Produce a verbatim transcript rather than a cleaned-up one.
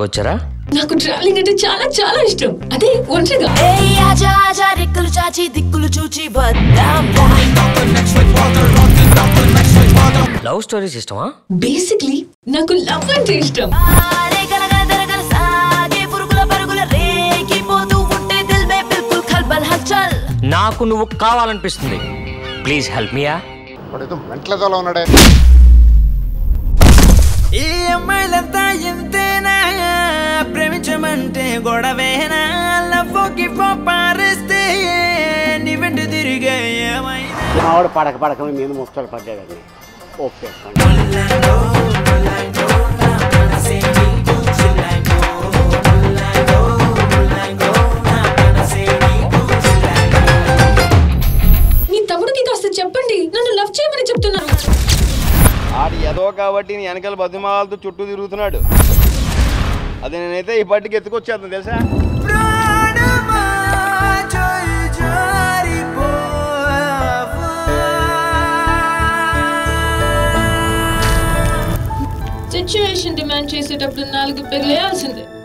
వచ్చారా నాకు ట్రావెలింగ్ అంటే చాలా చాలా ఇష్టం. అదే ఒంటరిగా రెక్కలు చాచి దిక్కులు చూచి లవ్ స్టోరీస్ ఇష్టమా? బేసిక్లీ నాకు లవ్ అంటే ఇష్టం. నాకు నువ్వు కావాలనిపిస్తుంది. Please help me. ఉన్నాడే ఈ అమ్మాయిలంతా ఎంతేనా ప్రేమించమంటే గొడవేనా? లవ్కి పారిస్తే నీ వెంట తిరిగే ఏమైనా పడక పడక నేను ముస్తాలు పడ్డాను. ఓకే నీ తమ్ముడికి కాస్త చెప్పండి, నన్ను లవ్ చేయమని చెప్తున్నాను. ఆడి ఏదో కాబట్టి నీ వెనకాల బతిమాలతో చుట్టూ తిరుగుతున్నాడు. అది నేనైతే ఈ పాటికి ఎత్తుకొచ్చేస్తాను తెలుసా. సిచ్యువేషన్ డిమాండ్ చేసేటప్పుడు నాలుగు పెళ్ళేయాల్సిందే.